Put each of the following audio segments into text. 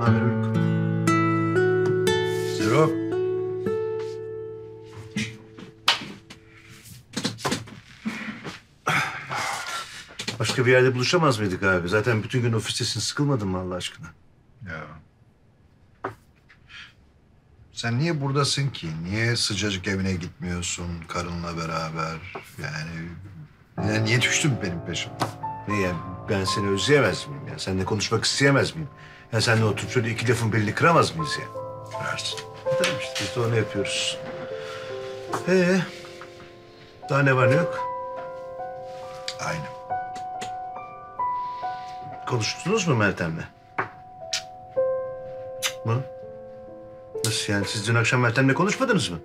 Ne haber Haluk? Selam. Başka bir yerde buluşamaz mıydık abi? Zaten bütün gün ofistesin. Sıkılmadın mı Allah aşkına? Ya. Sen niye buradasın ki? Niye sıcacık evine gitmiyorsun karınla beraber? Yani niye düştün benim peşime? Niye? Yani ben seni özleyemez miyim ya? Seninle konuşmak isteyemez miyim? Ya seninle oturup şöyle iki lafın belini kıramaz mıyız ya? Kırarsın. Tamam işte biz de onu yapıyoruz. Daha ne var ne yok? Aynen. Konuştunuz mu Meltem'le? Mı? Nasıl yani? Siz dün akşam Meltem'le konuşmadınız mı?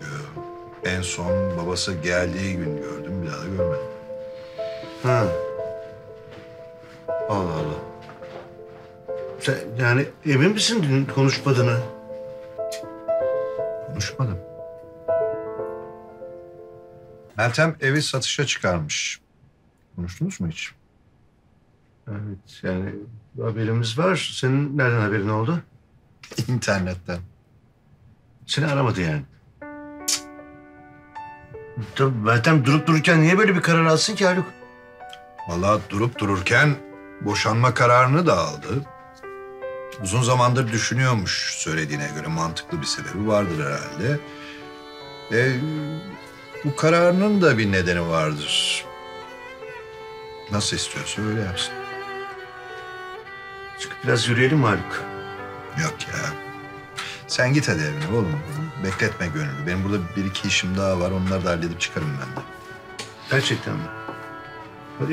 Yok. En son babası geldiği gün gördüm. Bir daha da görmedim. Ha. Allah Allah. Sen yani emin misin dün konuşmadığını? Konuşmadım. Meltem evi satışa çıkarmış. Konuştunuz mu hiç? Evet yani haberimiz var. Senin nereden haberin oldu? İnternetten. Seni aramadı yani. Meltem durup dururken niye böyle bir karar alsın ki Haluk? Vallahi durup dururken boşanma kararını da aldı. Uzun zamandır düşünüyormuş, söylediğine göre mantıklı bir sebebi vardır herhalde. Bu kararının da bir nedeni vardır. Nasıl istiyorsa öyle yapsın. Çıkıp biraz yürüyelim mi Haluk? Yok ya. Sen git hadi evine oğlum. Bekletme Gönül'ü. Benim burada bir iki işim daha var. Onları da halledip çıkarım ben de. Gerçekten mi?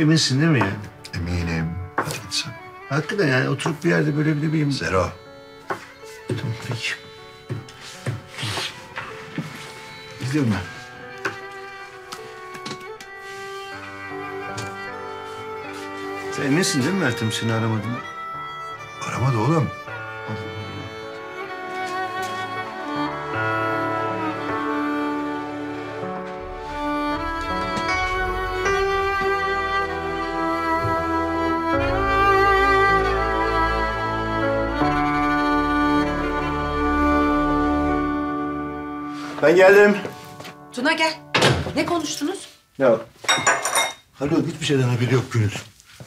Eminsin değil mi yani? Eminim. Hadi git sen. Hakikaten yani oturup bir yerde böyle bir bileyim. Zero. Tamam peki. Gidiyorum ben. Sen eminsin değil mi Meltem seni aramadım? Aramadı oğlum. Ben geldim. Tuna gel. Ne konuştunuz? Ya. Haluk hiçbir şeyden haberi yok Gönül.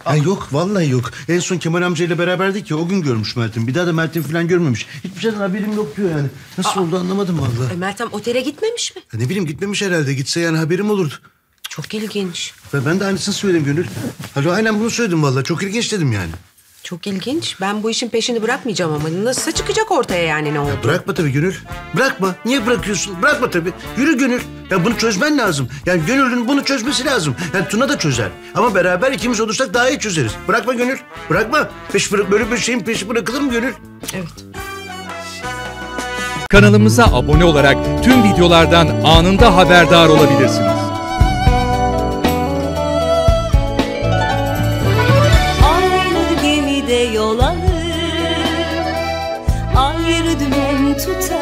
Yani yok vallahi yok. En son Kemal amcayla beraberdik ya o gün görmüş Meltem. Bir daha da Meltem falan görmemiş. Hiçbir şeyden haberim yok diyor yani. Nasıl oldu anlamadım vallahi. Meltem otele gitmemiş mi? Ya ne bileyim gitmemiş herhalde. Gitse yani haberim olurdu. Çok ilginç. Ben de aynısını söyledim Gönül. Haluk aynen bunu söyledim vallahi. Çok ilginç dedim yani. Çok ilginç. Ben bu işin peşini bırakmayacağım ama nasılsa çıkacak ortaya yani ne oldu? Ya bırakma tabii Gönül. Bırakma. Niye bırakıyorsun? Bırakma tabii. Yürü Gönül. Ya bunu çözmen lazım. Yani Gönül'ün bunu çözmesi lazım. Yani Tuna da çözer. Ama beraber ikimiz olursak daha iyi çözeriz. Bırakma Gönül. Bırakma. Böyle bir şeyin peşi bırakılır mı Gönül? Evet. Kanalımıza abone olarak tüm videolardan anında haberdar olabilirsiniz. Yol alır, ayrı dümen tutar.